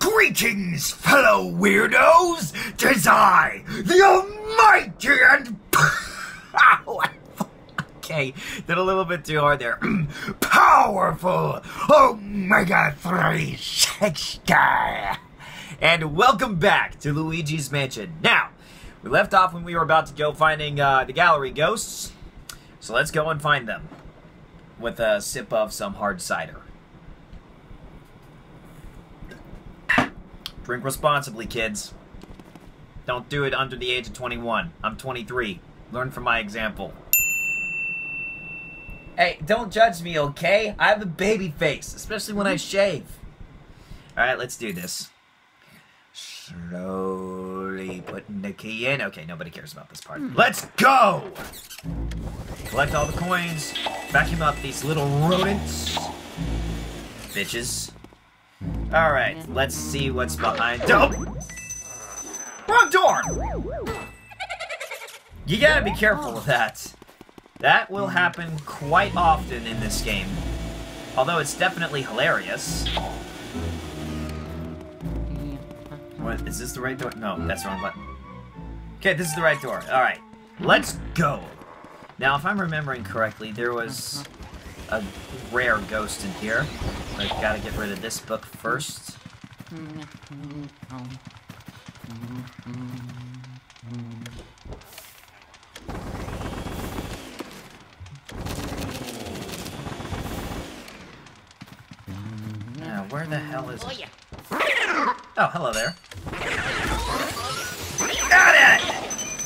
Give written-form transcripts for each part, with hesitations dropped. Greetings, fellow weirdos! Tis I, the almighty and powerful... Okay, did a little bit too hard there. Powerful Omega 360! And welcome back to Luigi's Mansion. Now, we left off when we were about to go finding the gallery ghosts. So let's go and find them. With a sip of some hard cider. Drink responsibly, kids. Don't do it under the age of 21. I'm 23. Learn from my example. Hey, don't judge me, okay? I have a baby face, especially when I shave. Alright, let's do this. Slowly putting the key in. Okay, nobody cares about this part. Let's go! Collect all the coins. Vacuum up these little rodents. Bitches. Alright, let's see what's behind. Oh! Wrong door! You gotta be careful with that. That will happen quite often in this game. Although it's definitely hilarious. What, is this the right door? No, that's the wrong button. Okay, this is the right door. Alright, let's go. Now, if I'm remembering correctly, there was a rare ghost in here. I gotta get rid of this book first. Now, where the hell is it? Oh, hello there. Got it!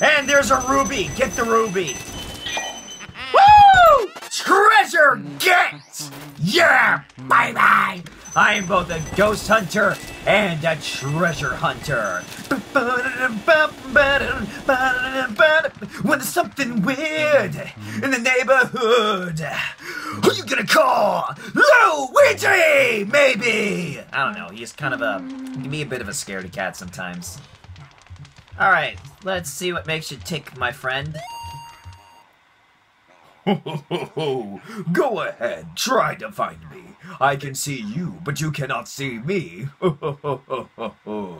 And there's a ruby! Get the ruby! Treasure get! Yeah! Bye-bye! I am both a ghost hunter and a treasure hunter. When there's something weird in the neighborhood, who you gonna call? Luigi, maybe! I don't know, he's kind of a... He can be a bit of a scaredy cat sometimes. Alright, let's see what makes you tick, my friend. Ho, ho, ho, ho. Go ahead, try to find me. I can see you, but you cannot see me. Ho, ho, ho, ho, ho, ho.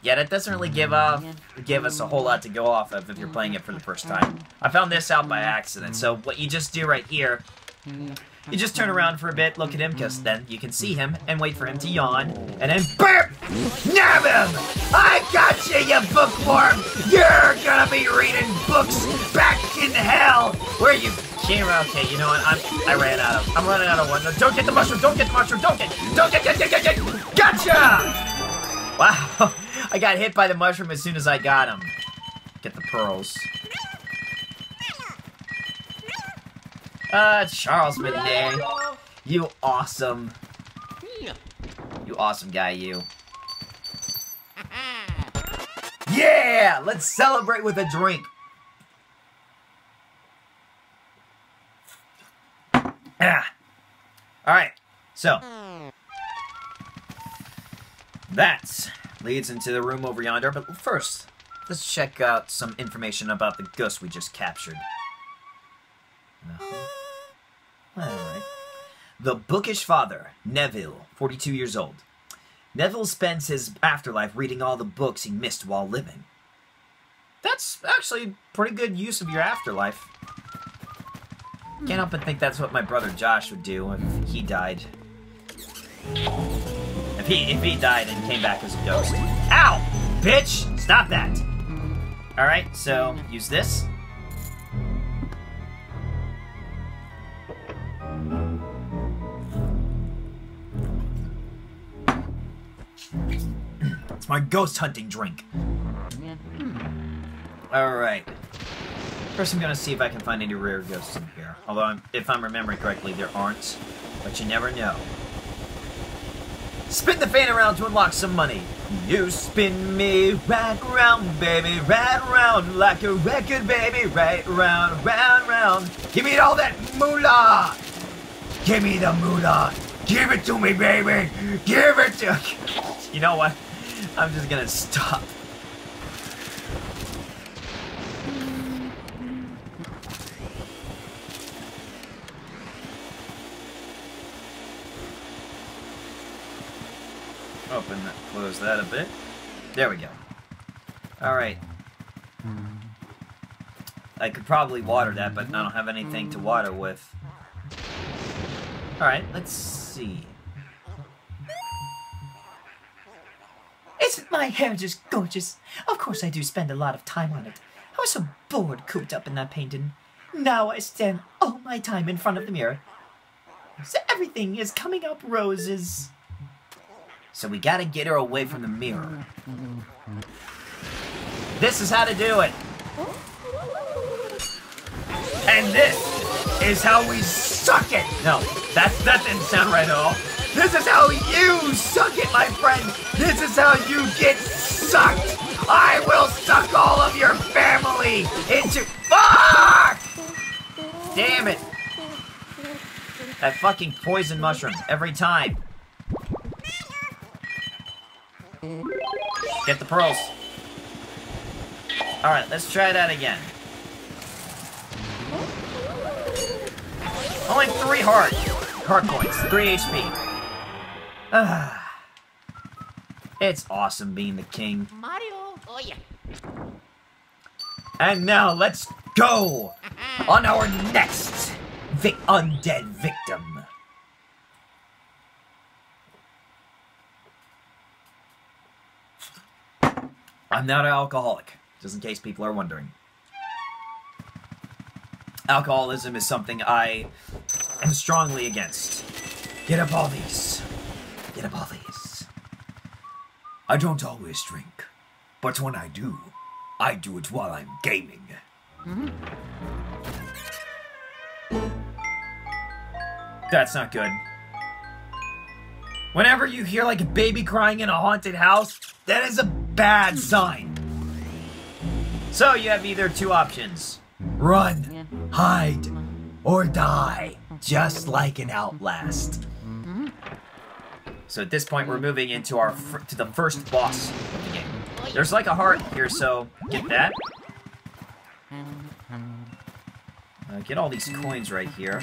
Yeah, that doesn't really give us a whole lot to go off of if you're playing it for the first time. I found this out by accident, so what you just do right here, you just turn around for a bit, look at him, because then you can see him, and wait for him to yawn, and then BAM! Nab him! I got you, you bookworm! You're gonna be reading books back in hell! Where are you? Okay, you know what? I'm running out of one. Don't get the mushroom! Don't get the mushroom! Don't get! Gotcha! Wow, I got hit by the mushroom as soon as I got him. Get the pearls. Charles Binet. You awesome. You awesome guy, you. Yeah! Let's celebrate with a drink. Ah. Alright, so. That leads into the room over yonder, but first, let's check out some information about the ghost we just captured. Uh-huh. Alright. The bookish father, Neville, 42 years old. Neville spends his afterlife reading all the books he missed while living. That's actually a pretty good use of your afterlife. Can't help but think that's what my brother Josh would do if he died. If he died and came back as a ghost. Ow! Bitch! Stop that! Alright, so use this. It's my ghost hunting drink. Alright. First I'm gonna see if I can find any rare ghosts in here. Although, if I'm remembering correctly, there aren't. But you never know. Spin the fan around to unlock some money. You spin me right round, baby, right round. Like a record, baby, right round, round, round. Give me all that moolah! Give me the moolah! Give it to me, baby! Give it to... You know what? I'm just gonna stop. Open that, close that a bit. There we go. Alright. I could probably water that, but I don't have anything to water with. Alright, let's see. Isn't my hair just gorgeous? Of course I do spend a lot of time on it. I was so bored cooped up in that painting. Now I spend all my time in front of the mirror. So everything is coming up roses. So we gotta get her away from the mirror. This is how to do it. And this is how we suck it. No, that didn't sound right at all. This is how you suck it, my friend. This is how you get sucked. I will suck all of your family into... Fuck! Damn it. That fucking poison mushroom every time. Get the pearls. Alright, let's try that again. Only 3 heart points. 3 HP. It's awesome being the king. Mario. Oh, yeah. And now let's go on our next undead victim. I'm not an alcoholic, just in case people are wondering. Alcoholism is something I am strongly against. Get up all these. Get up all these. I don't always drink, but when I do it while I'm gaming. That's not good. Whenever you hear like a baby crying in a haunted house, that is a bad sign. So you have either 2 options. Run, hide, or die, just like an Outlast. So at this point, we're moving into our to the first boss of the game. There's like a heart here, so get that. Get all these coins right here.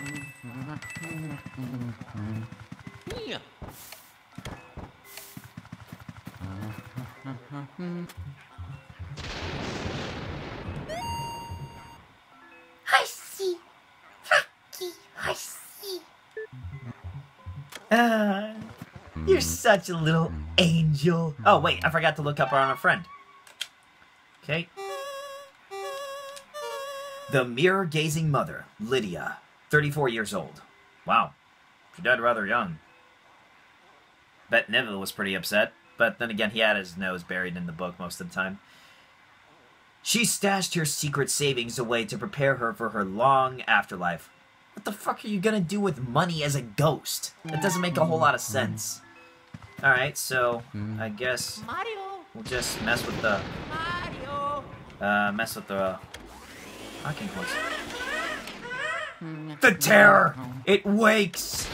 You're such a little angel. Oh, wait, I forgot to look up on a friend. Okay. The mirror-gazing mother, Lydia, 34 years old. Wow, she died rather young. Bet Neville was pretty upset, but then again, he had his nose buried in the book most of the time. She stashed her secret savings away to prepare her for her long afterlife. What the fuck are you gonna do with money as a ghost? That doesn't make a whole lot of sense. Alright, so I guess we'll just mess with the... fucking voice. The terror! It wakes!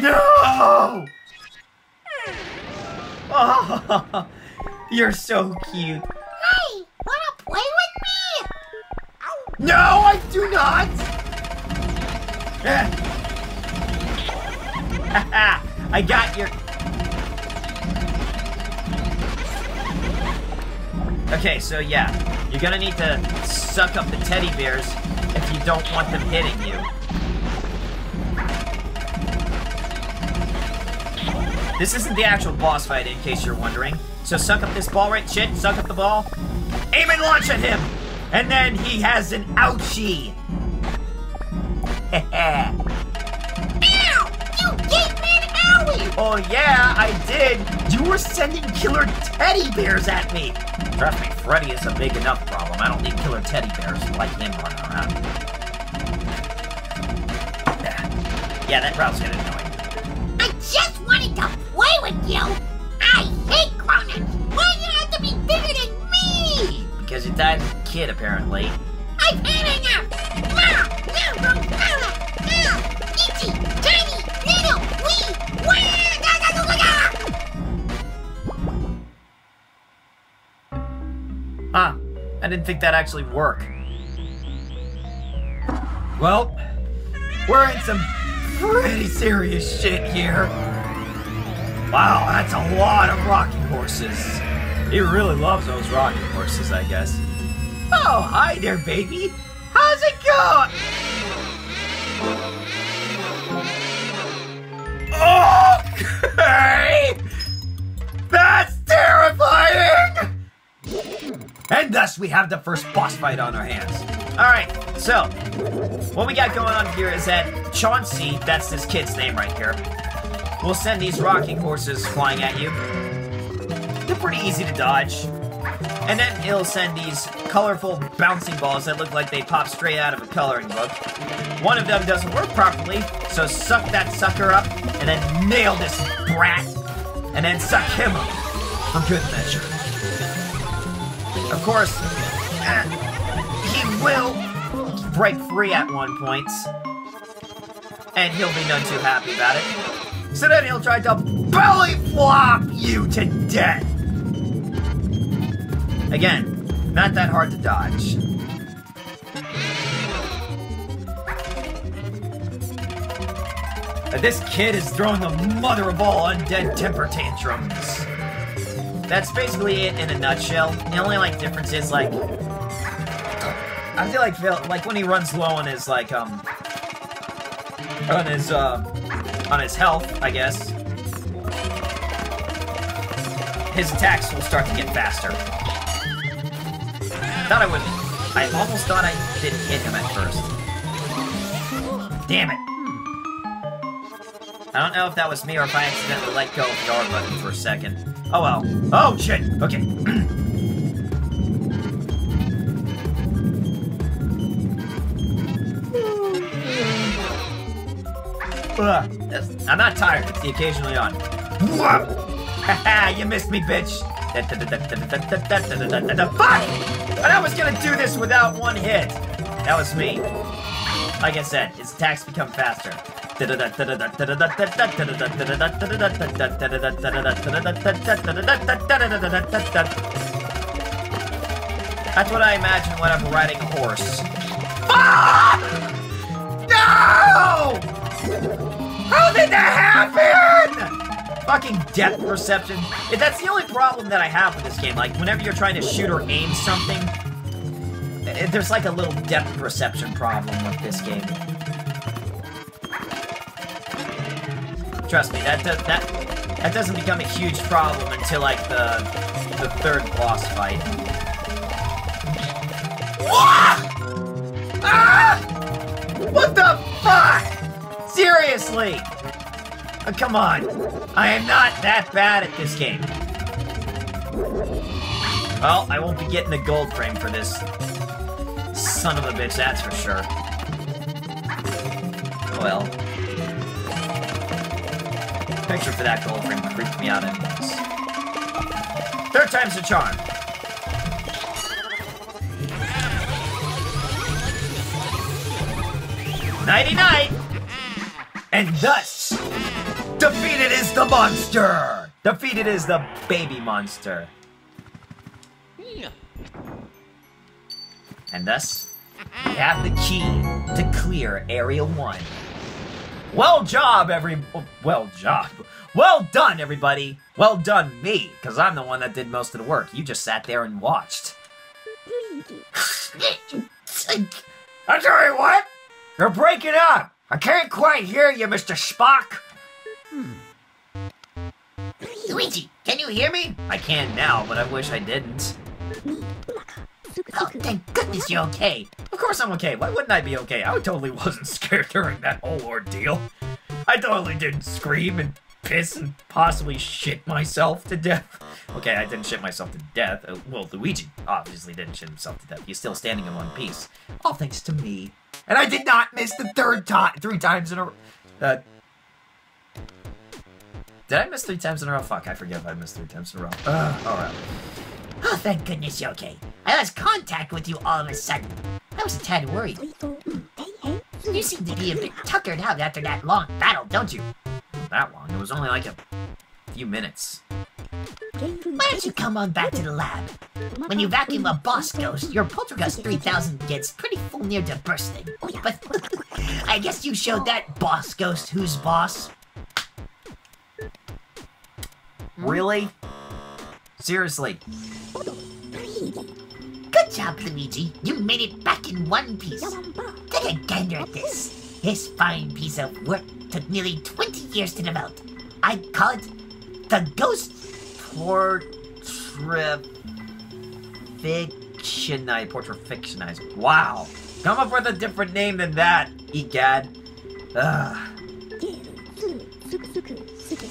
No! Oh, you're so cute. Hey, wanna play with me? No, I do not! I got your... Okay, so yeah, you're gonna need to suck up the teddy bears if you don't want them hitting you. This isn't the actual boss fight, in case you're wondering. So suck up this ball, right? Shit, suck up the ball. Aim and launch at him! And then he has an ouchie! Heh. Ow! You gave me an owie! Oh yeah, I did! You were sending killer teddy bears at me! Trust me, Freddy is a big enough problem. I don't need killer teddy bears like him running around. Yeah, that route's gonna annoy me. I just wanted to play with you! I hate grown-ups! Why do you have to be bigger than me? Because you died as a kid, apparently. I've had enough! No, no, Rosella! No, itchy, tiny, little, wee, Huh, I didn't think that actually worked. Well, we're in some pretty serious shit here. Wow, that's a lot of rocking horses. He really loves those rocking horses, I guess. Oh, hi there, baby. How's it going? Okay! That's terrifying! And thus, we have the first boss fight on our hands. Alright, so, what we got going on here is that Chauncey, that's this kid's name right here, will send these rocking horses flying at you. They're pretty easy to dodge. And then he'll send these colorful bouncing balls that look like they pop straight out of a coloring book. One of them doesn't work properly, so suck that sucker up, and then nail this brat, and then suck him up for good measure. Of course, he will break free at one point, and he'll be none too happy about it. So then he'll try to belly flop you to death. Again, not that hard to dodge. This kid is throwing the mother of all undead temper tantrums. That's basically it in a nutshell. The only, like, difference is, like, I feel like when he runs low on his, like, on his health, I guess, his attacks will start to get faster. Thought I wouldn't. I almost thought I didn't hit him at first. Damn it. I don't know if that was me or if I accidentally let go of the R button for a second. Oh well. Oh shit! Okay. I'm not tired. It's the occasionally on. Haha, you missed me, bitch. Fuck! And I was gonna do this without one hit. That was me. Like I said, his attacks become faster. That's what I imagine when I'm riding a horse. Fuck! No! How did that happen? Fucking depth perception. That's the only problem that I have with this game. Like, whenever you're trying to shoot or aim something, there's like a little depth perception problem with this game. Trust me, that doesn't become a huge problem until, like, the third boss fight. What? Ah! What the fuck? Seriously? Come on, I am not that bad at this game. Well, I won't be getting the gold frame for this son of a bitch, that's for sure. Well, picture for that gold frame creeped me out anyways. Third time's the charm. Nighty-night! And thus, defeated is the monster! Defeated is the baby monster. Yeah. And thus, we have the key to clear Area 1. Well done, everybody! Well done, me, because I'm the one that did most of the work. You just sat there and watched. I'm sorry, what? You're breaking up! I can't quite hear you, Mr. Spock! Luigi, can you hear me? I can now, but I wish I didn't. Oh, thank goodness you're okay. Of course I'm okay. Why wouldn't I be okay? I totally wasn't scared during that whole ordeal. I totally didn't scream and piss and possibly shit myself to death. Okay, I didn't shit myself to death. Well, Luigi obviously didn't shit himself to death. He's still standing in one piece. All thanks to me. And I did not miss the third time, three times in a row. Did I miss three times in a row? Fuck, I forget if I missed three times in a row. Alright. Oh, thank goodness you're okay. I lost contact with you all of a sudden. I was a tad worried. You seem to be a bit tuckered out after that long battle, don't you? Not that long. It was only like a few minutes. Why don't you come on back to the lab? When you vacuum a boss ghost, your Poltergust 3000 gets pretty full near to bursting. But I guess you showed that boss ghost who's boss. Really? Seriously. Good job, Luigi. You made it back in one piece. Take a gander at this. This fine piece of work took nearly 20 years to develop. I call it the Ghost Portra Fictionizer. Wow. Come up with a different name than that, egad. Ugh.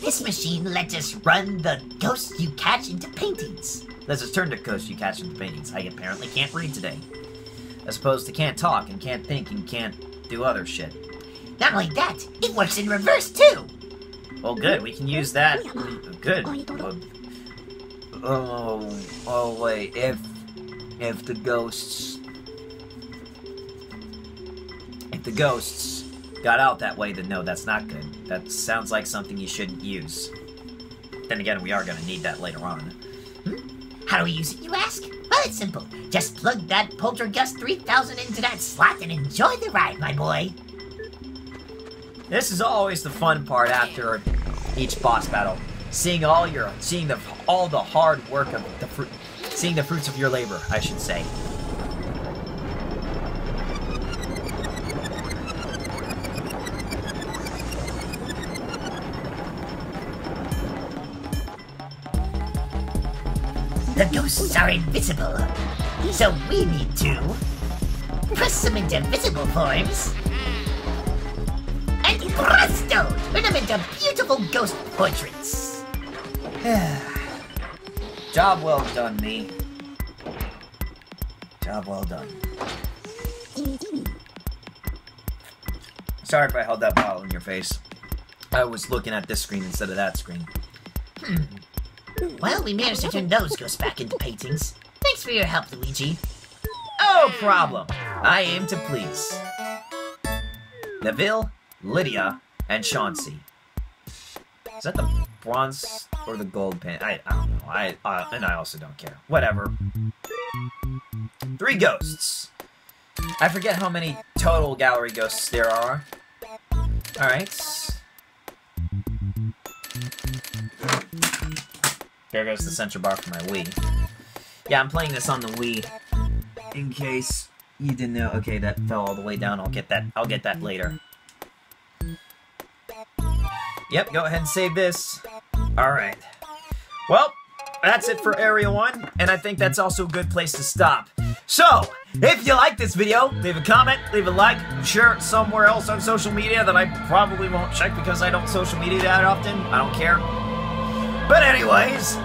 This machine lets us run the ghosts you catch into paintings. Let's just turn to ghosts you catch into paintings. I apparently can't read today. As opposed to can't talk and can't think and can't do other shit. Not only that, it works in reverse too! Well good, we can use that. Good. Oh wait, if the ghosts... If the ghosts got out that way, then no, that's not good. That sounds like something you shouldn't use. Then again, we are going to need that later on. How do we use it, you ask? Well, it's simple. Just plug that Poltergust 3000 into that slot and enjoy the ride, my boy. This is always the fun part after each boss battle. Seeing all the hard work of the fruit, seeing the fruits of your labor, I should say. The ghosts are invisible, so we need to press them into visible forms, and presto! Turn them into beautiful ghost portraits. Job well done, me. Job well done. Sorry if I held that bottle in your face. I was looking at this screen instead of that screen. Well, we managed to turn those ghosts back into paintings. Thanks for your help, Luigi. No problem. I aim to please. Neville, Lydia, and Chauncey. Is that the bronze or the gold pen? I don't know. And I also don't care. Whatever. 3 ghosts. I forget how many total gallery ghosts there are. Alright. There goes the center bar for my Wii. Yeah, I'm playing this on the Wii. In case you didn't know. Okay, that fell all the way down. I'll get that later. Yep, go ahead and save this. Alright. Well, that's it for Area 1, and I think that's also a good place to stop. So, if you like this video, leave a comment, leave a like, share it somewhere else on social media that I probably won't check because I don't social media that often. I don't care. But anyways,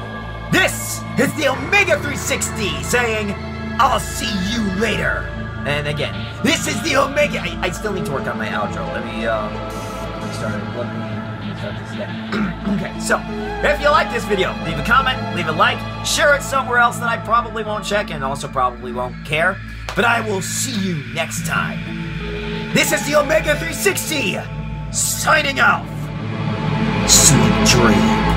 this is the Omega 360 saying, I'll see you later. And again, this is the Omega. I still need to work on my outro. Let me start this again. Okay, so if you like this video, leave a comment, leave a like, share it somewhere else that I probably won't check and also probably won't care. But I will see you next time. This is the Omega 360 signing off. Sweet dreams.